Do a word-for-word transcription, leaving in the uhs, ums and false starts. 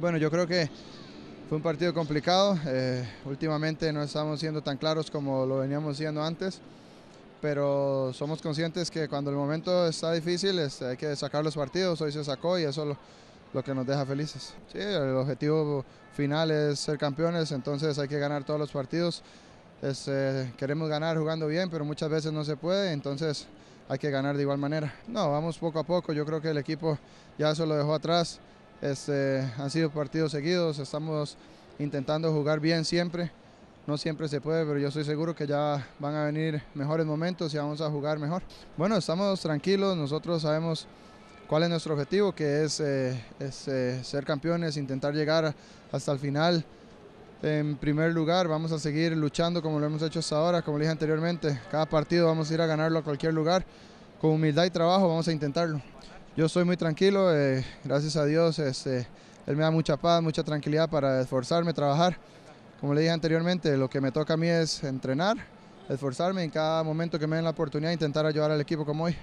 Bueno, yo creo que fue un partido complicado. Eh, últimamente no estamos siendo tan claros como lo veníamos siendo antes, pero somos conscientes que cuando el momento está difícil es, hay que sacar los partidos. Hoy se sacó y eso es lo, lo que nos deja felices. Sí, el objetivo final es ser campeones, entonces hay que ganar todos los partidos. Es, eh, queremos ganar jugando bien, pero muchas veces no se puede, entonces hay que ganar de igual manera. No, vamos poco a poco. Yo creo que el equipo ya se lo dejó atrás. Este, han sido partidos seguidos, estamos intentando jugar bien siempre. No siempre se puede, pero yo estoy seguro que ya van a venir mejores momentos y vamos a jugar mejor. Bueno, estamos tranquilos, nosotros sabemos cuál es nuestro objetivo, que es, eh, es eh, ser campeones, intentar llegar hasta el final. En primer lugar, vamos a seguir luchando como lo hemos hecho hasta ahora, como le dije anteriormente. Cada partido vamos a ir a ganarlo a cualquier lugar. Con humildad y trabajo vamos a intentarlo. Yo estoy muy tranquilo, eh, gracias a Dios. Este, él me da mucha paz, mucha tranquilidad para esforzarme, trabajar. Como le dije anteriormente, lo que me toca a mí es entrenar, esforzarme en cada momento que me den la oportunidad, intentar ayudar al equipo como hoy.